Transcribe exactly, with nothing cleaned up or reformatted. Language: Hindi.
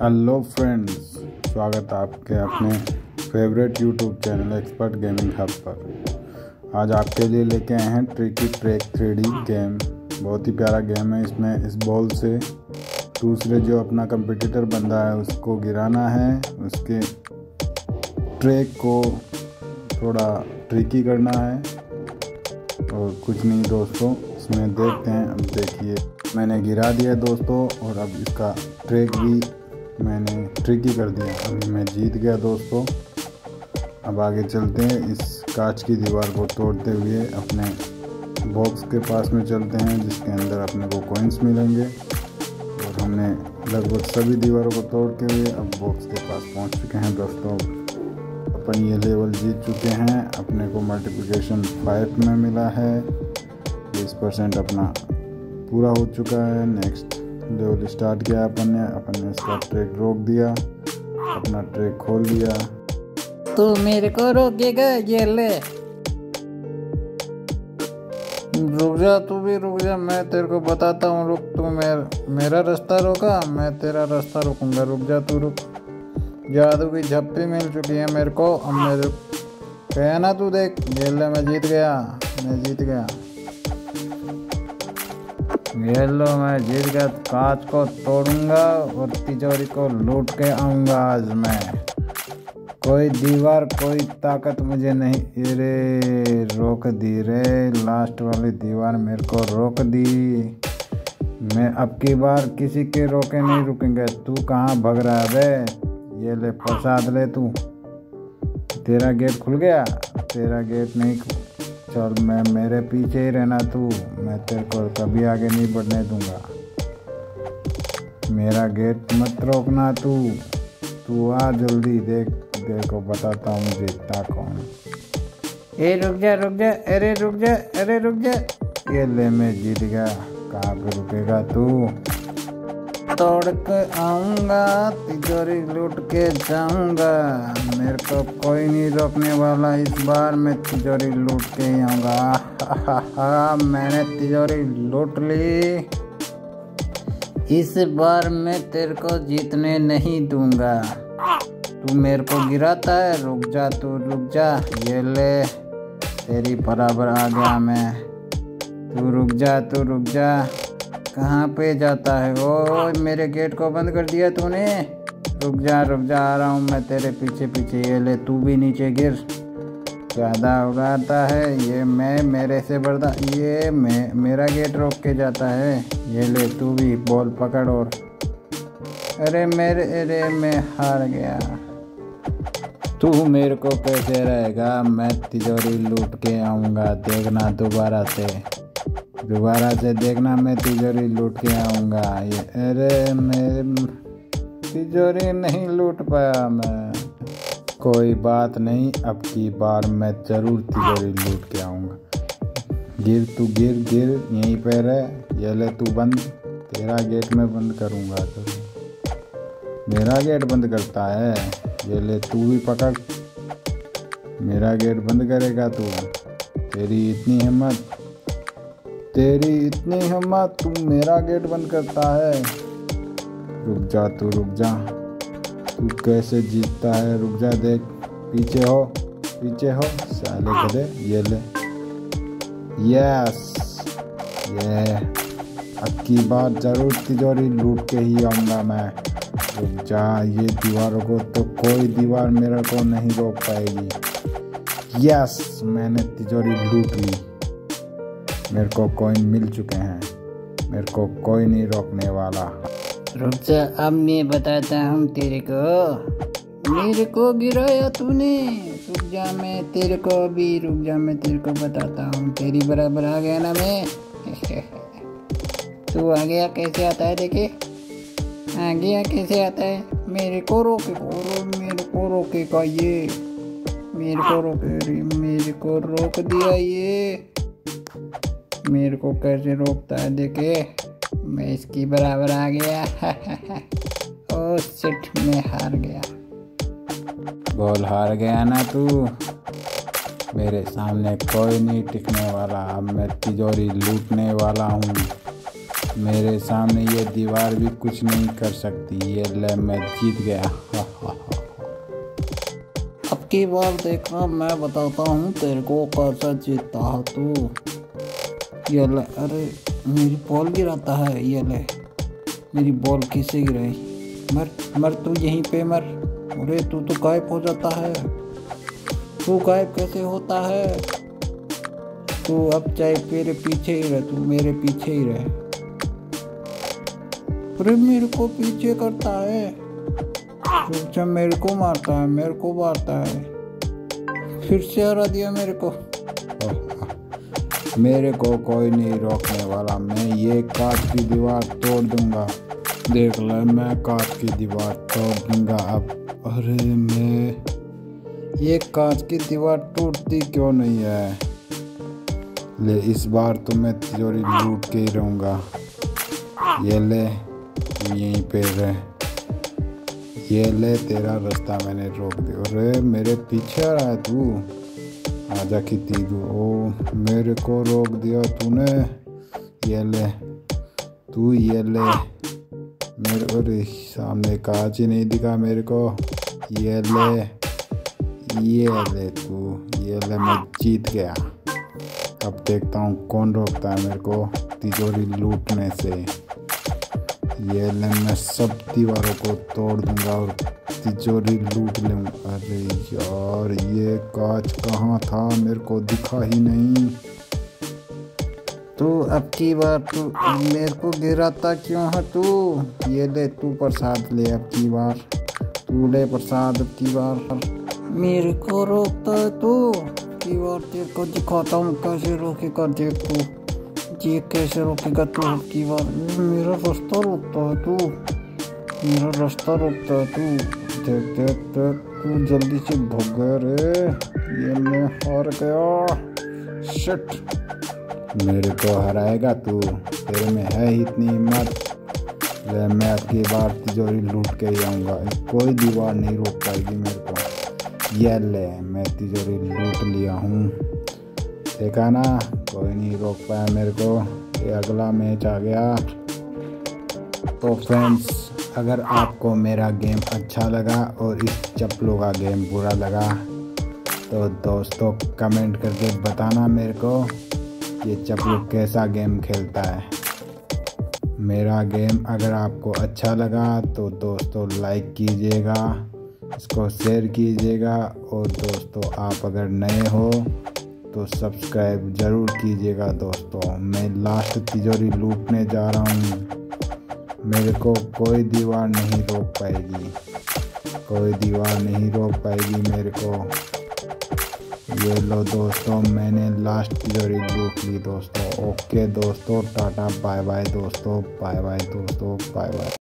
हेलो फ्रेंड्स, स्वागत है आपके अपने favourite YouTube channel expert gaming hub पर। आज आपके लिए लेके आए हैं tricky track three D game. बहुत ही प्यारा गेम है। इसमें इस बॉल से दूसरे जो अपना कंपटीटर बंदा है उसको गिराना है, उसके ट्रैक को थोड़ा ट्रिकी करना है और कुछ नहीं दोस्तों, इसमें देखते हैं। अब देखिए, मैंने गिरा दिया दोस्तों और अब इसका ट्रैक भी मैंने ट्रिकी कर दिया। अभी मैं जीत गया दोस्तों। अब आगे चलते हैं। इस कांच की दीवार को तोड़ते हुए अपने बॉक्स के पास में चलते हैं, जिसके अंदर अपने को कॉइन्स मिलेंगे। और हमने लगभग सभी दीवारों को तोड़ते हुए अब बॉक्स के पास पहुंच चुके हैं दोस्तों। अपन ये लेवल जीत चुके हैं। अपने को मल्टीप्लिकेशन फाइव में मिला है। बीस परसेंट अपना पूरा हो चुका है। नेक्स्ट लेवल स्टार्ट किया अपन ने अपन ने इसका ट्रैक रोक दिया, अपना ट्रैक खोल लिया। तू मेरे को रोकेगा? ये ले, रुक जा, तू भी रुक जा, मैं तेरे को बताता हूँ। रुक, तू मेर, मेरा रास्ता रोका, मैं तेरा रास्ता रोकूंगा। रुक जा, तू रुक। जादू की झप्पी मिल चुकी है मेरे को। अब मैं गया ना, तू देख। ये ले, मैं जीत गया, मैं जीत गया। ये लो, मैं जीत गया। कांच को तोड़ूंगा और तिजोरी को लूट के आऊंगा। आज मैं कोई दीवार, कोई ताकत मुझे नहीं। अरे रोक दी रे, लास्ट वाली दीवार मेरे को रोक दी। मैं अब की बार किसी के रोके नहीं रुकेंगे। तू कहाँ भग रहा है रे? ये ले प्रसाद ले। तू, तेरा गेट खुल गया? तेरा गेट नहीं। चल, मैं मेरे पीछे ही रहना तू, मैं तेरे को कभी आगे नहीं बढ़ने दूंगा। मेरा गेट मत रोकना तू। तू आ जल्दी, देख तेरे को बताता हूँ जीतता कौन। ए रुक जा, रुक जा, अरे रुक जा, अरे रुक जा। ये ले, मैं जीत गया। कहाँ पे रुकेगा तू? तोड़ के आऊँगा, तिजोरी लूट के जाऊँगा। मेरे को कोई नहीं रोकने वाला। इस बार मैं तिजोरी लूट के ही आऊँगा। हा हा, मैंने तिजोरी लूट ली। इस बार मैं तेरे को जीतने नहीं दूंगा। तू मेरे को गिराता है? रुक जा तू, रुक जा। ये ले, तेरी बराबर आ गया मैं। तू रुक जा, तू रुक जा। कहाँ पे जाता है? ओ, मेरे गेट को बंद कर दिया तूने। रुक जा, रुक जा, आ रहा हूँ मैं तेरे पीछे पीछे। ये ले, तू भी नीचे गिर। ज़्यादा उड़ाता है ये, मैं मेरे से बर्दा। ये मैं मेरा गेट रोक के जाता है। ये ले, तू भी बॉल पकड़। और अरे मेरे, अरे मैं हार गया। तू मेरे को कैसे रहेगा? मैं तिजोरी लूट के आऊँगा। देखना दोबारा से, दोबारा से देखना, मैं तिजोरी लूट के आऊँगा। ये, अरे मेरे तिजोरी नहीं लूट पाया मैं। कोई बात नहीं, अब की बार मैं ज़रूर तिजोरी लूट के आऊँगा। गिर तू, गिर गिर, यहीं पे रह। ये ले, तू बंद। तेरा गेट मैं बंद करूँगा। तो मेरा गेट बंद करता है। ये ले, तू भी पकड़। मेरा गेट बंद करेगा तू? तेरी इतनी हिम्मत, तेरी इतनी हिम्मत, तू मेरा गेट बंद करता है? रुक जा तू, रुक जा। तू कैसे जीतता है? रुक जा, देख, पीछे हो, पीछे हो साले गधे। ये ले, यस। ये अब की बार जरूर तिजोरी लूट के ही आऊँगा मैं। रुक जा, ये दीवारों को तो कोई दीवार मेरे को नहीं रोक पाएगी। यस, मैंने तिजोरी लूट ली। मेरे को कॉइन मिल चुके हैं। मेरे को कोई नहीं रोकने वाला। रुक जा, अब मैं बताता हूँ तेरे को। मेरे को गिराया तूने? रुक जा, मैं तेरे को भी, रुक जा, मैं तेरे को बताता हूँ। तेरी बराबर आ गया ना मैं। तू आ गया, कैसे आता है देखे? आ गया, कैसे आता है? मेरे को रोके, मेरे को रोकेगा ये, मेरे को रोके, मेरे को रोक दिया ये। मेरे को कैसे रोकता है देखे? मैं इसकी बराबर आ गया। ओ शिट, मैं हार गया। बोल, हार गया ना तू? मेरे सामने कोई नहीं टिकने वाला। अब मैं तिजोरी लूटने वाला हूँ। मेरे सामने ये दीवार भी कुछ नहीं कर सकती। ये ले मैं जीत गया। अब की बार देखना मैं बताता हूँ तेरे को कैसा जीता तू। ये ले, अरे मेरी बॉल गिराता है। ये ले मेरी बॉल किसे गिराई। मर मर तू यहीं पे मर। अरे तू तो गायब हो जाता है। तू गायब कैसे होता है? तू अब चाहे मेरे पीछे ही रह, तू मेरे पीछे ही रह। अरे मेरे को पीछे करता है। अच्छा मेरे को मारता है, मेरे को मारता है। फिर से हरा दिया मेरे को। मेरे को कोई नहीं रोकने वाला। मैं ये कांच की दीवार तोड़ दूंगा। देख ले मैं कांच की दीवार तोड़ दूंगा अब। अरे मैं ये कांच की दीवार टूटती क्यों नहीं है? ले इस बार तो मैं तिजोरी लूट के ही रहूँगा। ये ले यहीं पे रह। ये ले तेरा रास्ता मैंने रोक दिया। अरे मेरे पीछे आ रहा है तू। आजा की तीदू। ओ मेरे को रोक दिया तूने। ये ले तू। ये ले मेरे को। अरे सामने कांच ही नहीं दिखा मेरे को। ये ले ये ले तू। ये ले मैं जीत गया। अब देखता हूँ कौन रोकता है मेरे को तिजोरी लूटने से। ये ले मैं सब दीवारों को तोड़ दूंगा और तिजोरी लूट लूँगा। अरे यार ये कांच कहाँ था? मेरे को दिखा ही नहीं। तू अब की बार तू मेरे को गिराता क्यों है तू? ये ले तू प्रसाद ले। अब की बार तू ले प्रसाद। अब की बार मेरे को रोकता है तू। बार तेरे को दिखाता हूँ कैसे रोकेगा। देख तू ये कैसे रोकेगा तू। की बार मेरा रास्ता रोकता है तू। मेरा रास्ता रोकता है तू। देख देख देख तू जल्दी से भाग रे। ये मैं हार गया। शिट मेरे को हराएगा तू। तेरे में है इतनी हिम्मत। मैं अगली बार तिजोरी लूट के ही आऊँगा। कोई दीवार नहीं रोक पाएगी मेरे को। ये ले मैं तिजोरी लूट लिया हूँ। देखा ना कोई नहीं रोक पाया मेरे को। ये अगला मैच आ गया। तो फ्रेंड्स अगर आपको मेरा गेम अच्छा लगा और इस चप्पलों का गेम बुरा लगा तो दोस्तों कमेंट करके बताना मेरे को ये चप्पलू कैसा गेम खेलता है। मेरा गेम अगर आपको अच्छा लगा तो दोस्तों लाइक कीजिएगा, इसको शेयर कीजिएगा और दोस्तों आप अगर नए हो तो सब्सक्राइब ज़रूर कीजिएगा। दोस्तों मैं लास्ट तिजोरी लूटने जा रहा हूँ। मेरे को कोई दीवार नहीं रोक पाएगी। कोई दीवार नहीं रोक पाएगी मेरे को। ये लो दोस्तों मैंने लास्ट तिजोरी लूट ली दोस्तों। ओके दोस्तों टाटा बाय बाय दोस्तों। बाय बाय दोस्तों। Bye bye.